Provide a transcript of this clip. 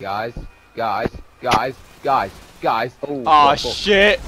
Guys. Oh, shit.